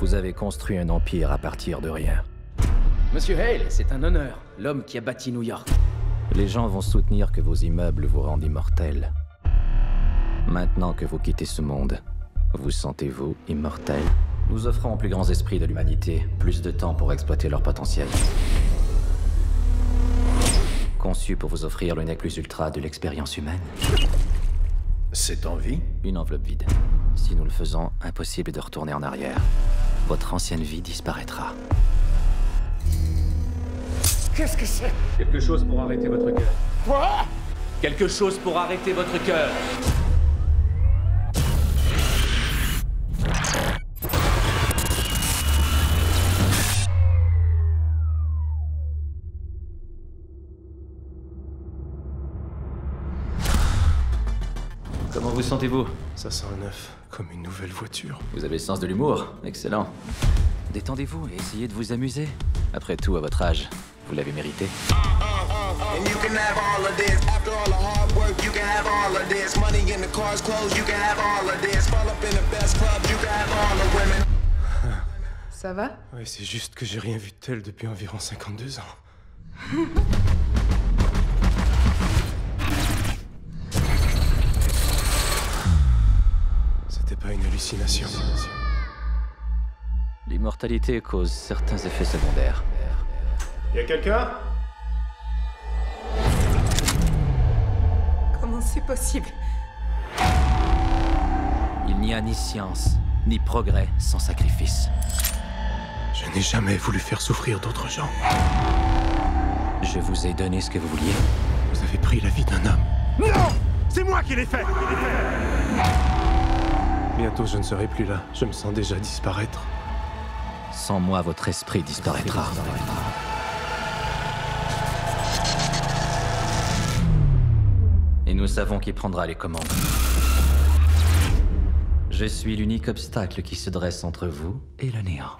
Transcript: Vous avez construit un empire à partir de rien. Monsieur Hale, c'est un honneur, l'homme qui a bâti New York. Les gens vont soutenir que vos immeubles vous rendent immortels. Maintenant que vous quittez ce monde, vous sentez-vous immortel? Nous offrons aux plus grands esprits de l'humanité plus de temps pour exploiter leur potentiel. Conçu pour vous offrir le nec plus ultra de l'expérience humaine. Cette envie? Une enveloppe vide. Si nous le faisons, impossible de retourner en arrière. Votre ancienne vie disparaîtra. Qu'est-ce que c'est? Quelque chose pour arrêter votre cœur. Quoi? Quelque chose pour arrêter votre cœur. Comment vous sentez-vous? Ça sent neuf, comme une nouvelle voiture. Vous avez le sens de l'humour, excellent. Détendez-vous et essayez de vous amuser. Après tout, à votre âge, vous l'avez mérité. Ça va? Oui, c'est juste que j'ai rien vu de tel depuis environ 52 ans. C'était pas une hallucination. L'immortalité cause certains effets secondaires. Y'a quelqu'un? Comment c'est possible? Il n'y a ni science, ni progrès sans sacrifice. Je n'ai jamais voulu faire souffrir d'autres gens. Je vous ai donné ce que vous vouliez. Vous avez pris la vie d'un homme. Non! C'est moi qui l'ai fait! Bientôt je ne serai plus là. Je me sens déjà disparaître. Sans moi, votre esprit disparaîtra. Et nous savons qui prendra les commandes. Je suis l'unique obstacle qui se dresse entre vous et le néant.